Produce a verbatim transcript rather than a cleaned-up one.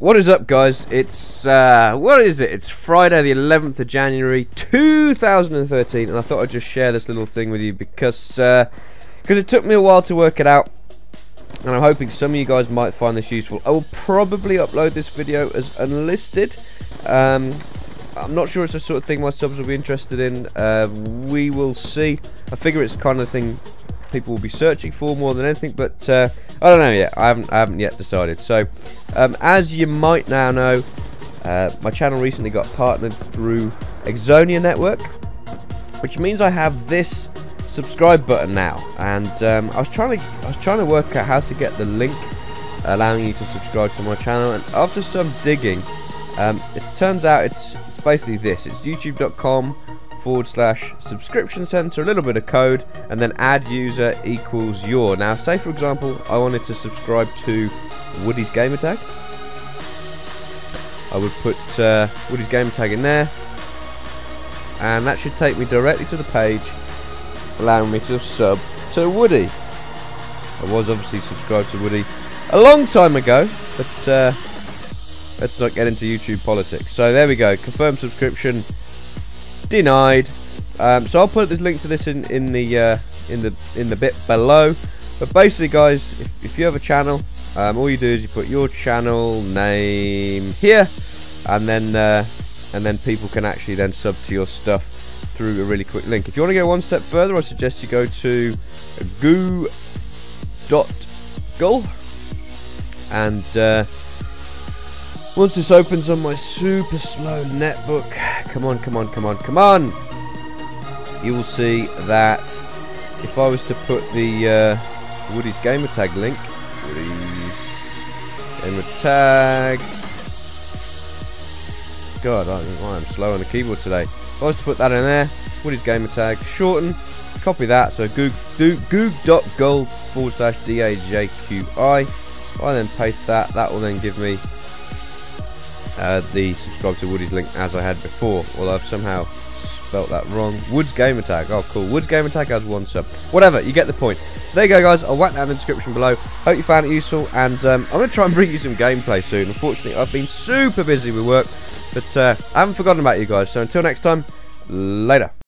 What is up, guys? It's uh, what is it? It's Friday, the eleventh of January, two thousand thirteen, and I thought I'd just share this little thing with you because uh, because it took me a while to work it out, and I'm hoping some of you guys might find this useful. I will probably upload this video as unlisted. Um, I'm not sure it's the sort of thing my subs will be interested in. Uh, we will see. I figure it's the kind of thing people will be searching for more than anything, but uh, I don't know yet. I haven't, I haven't yet decided. So, um, as you might now know, uh, my channel recently got partnered through Exonia Network, which means I have this subscribe button now. And um, I was trying to, I was trying to work out how to get the link allowing you to subscribe to my channel. And after some digging, um, it turns out it's, it's basically this. It's YouTube dot com. forward slash subscription center, a little bit of code, and then add user equals your. Now, say for example, I wanted to subscribe to Woody's GamerTag. I would put uh, Woody's GamerTag in there, and that should take me directly to the page, allowing me to sub to Woody. I was obviously subscribed to Woody a long time ago, but uh, let's not get into YouTube politics. So there we go. Confirm subscription. Denied. Um, so I'll put this link to this in in the uh, in the in the bit below. But basically, guys, if, if you have a channel, um, all you do is you put your channel name here, and then uh, and then people can actually then sub to your stuff through a really quick link. If you want to go one step further, I suggest you go to goo dot g l and. Uh, Once this opens on my super slow netbook, come on, come on, come on, come on! You will see that if I was to put the uh, Woody's GamerTag link, Woody's GamerTag. God, I am slow on the keyboard today. If I was to put that in there, Woody's GamerTag, shorten, copy that. So goo dot g l forward slash D A J Q I. If I then paste that, that will then give me. Uh, the subscribe to Woody's link as I had before, although I've somehow spelt that wrong. Woody's GamerTag. Oh, cool. Woody's GamerTag has one sub. Whatever, you get the point. So there you go, guys. I'll whack that in the description below. Hope you found it useful, and um, I'm going to try and bring you some gameplay soon. Unfortunately, I've been super busy with work, but uh, I haven't forgotten about you guys. So until next time, later.